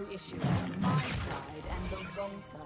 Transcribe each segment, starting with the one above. every issue on my side and the wrong side.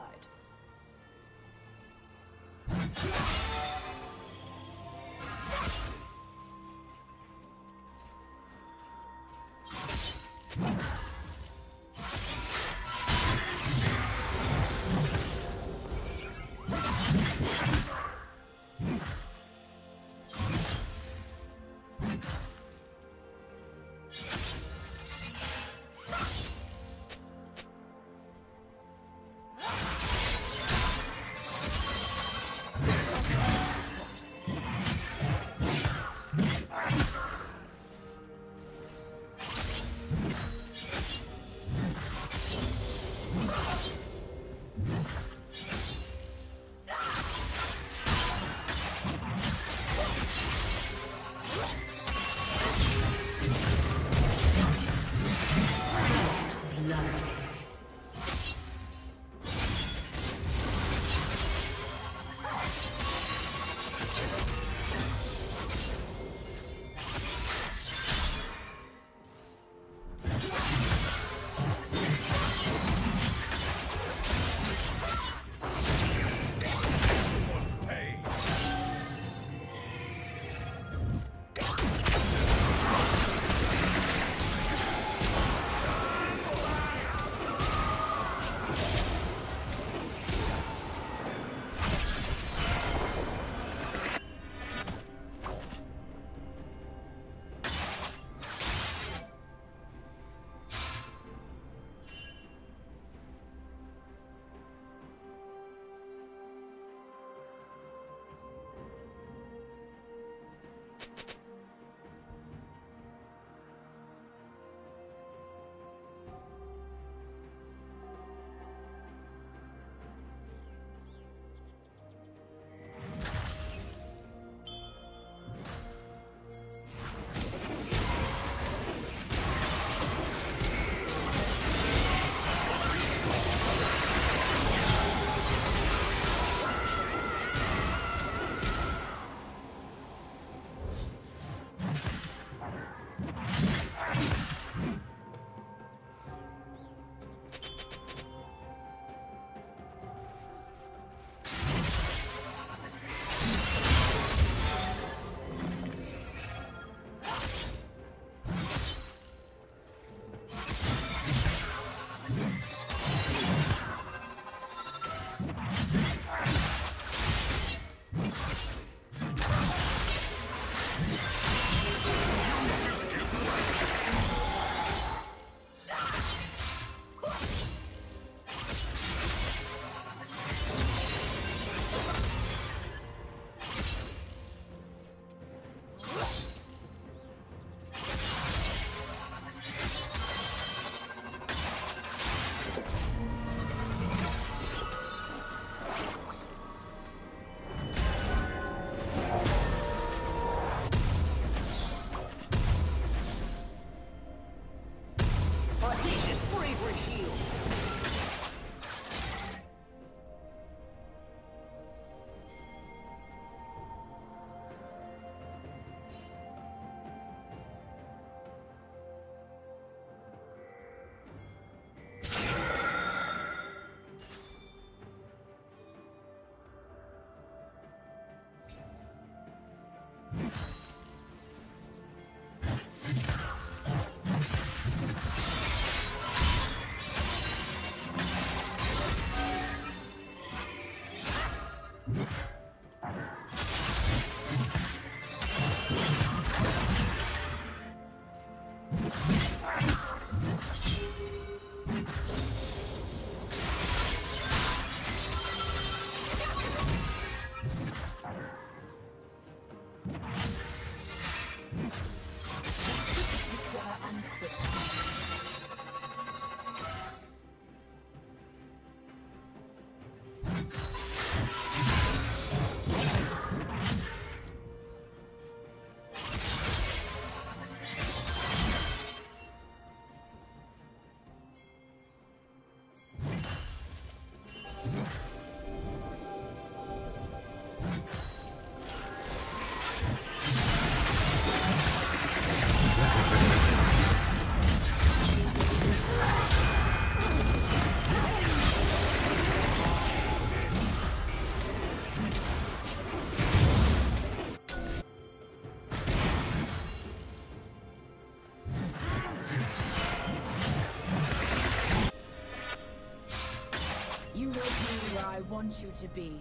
want you to be.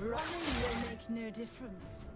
Running will make no difference.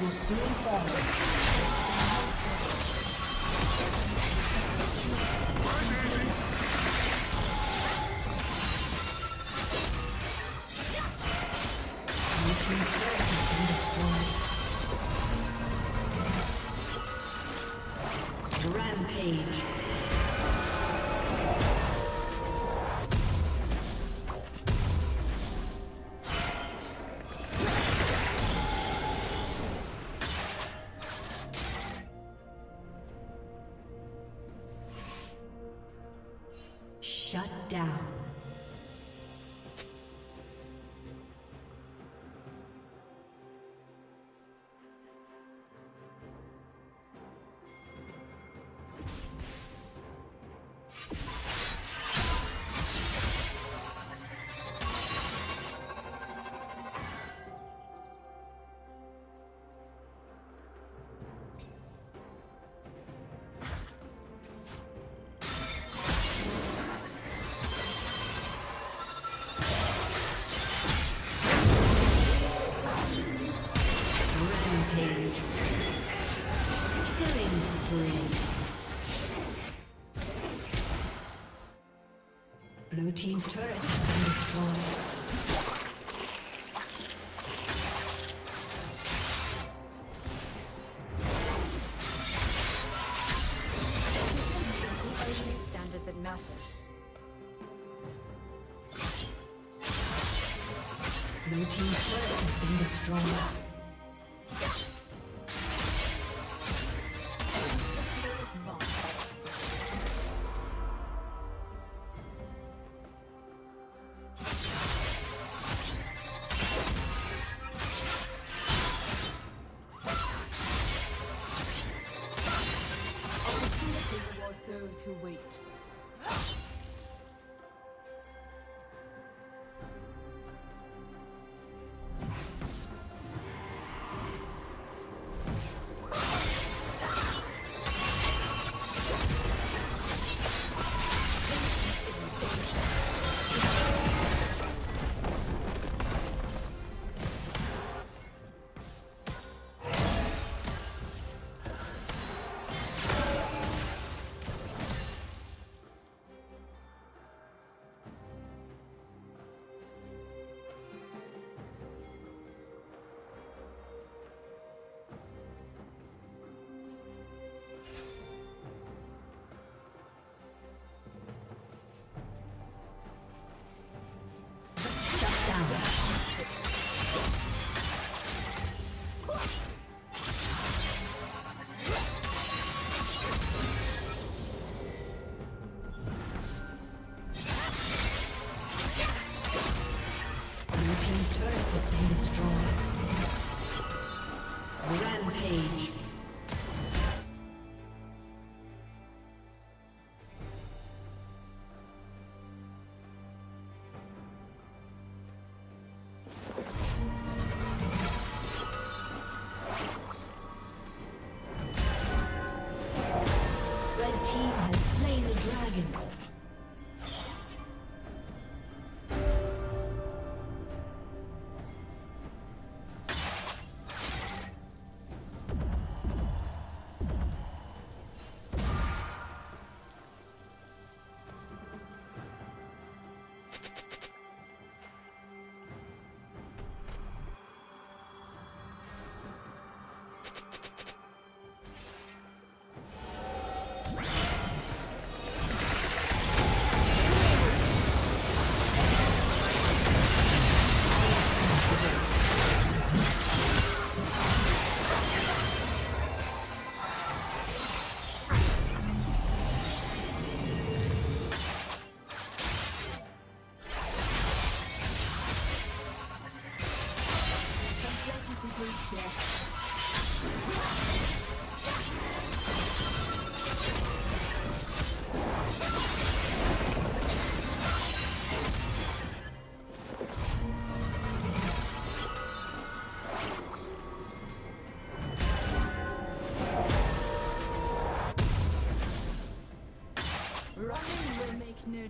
Will soon follow. Shut down. Blue team's turret has been destroyed. Who wait.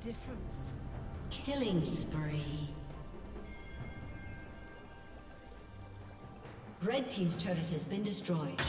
difference. Killing spree. Red team's turret has been destroyed.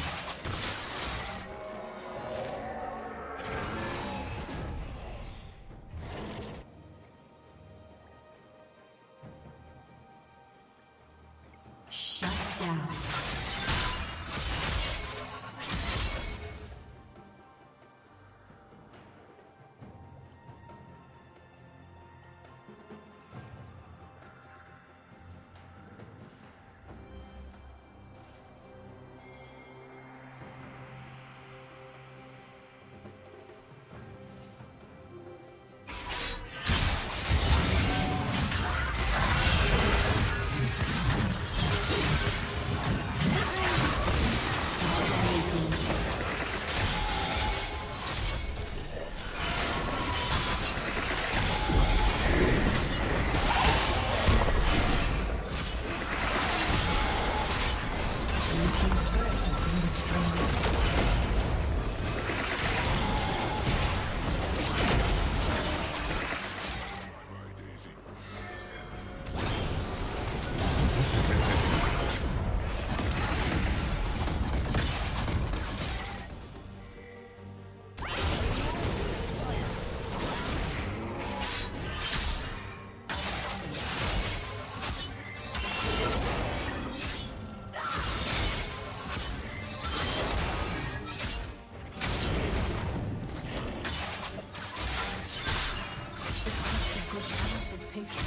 Thank you.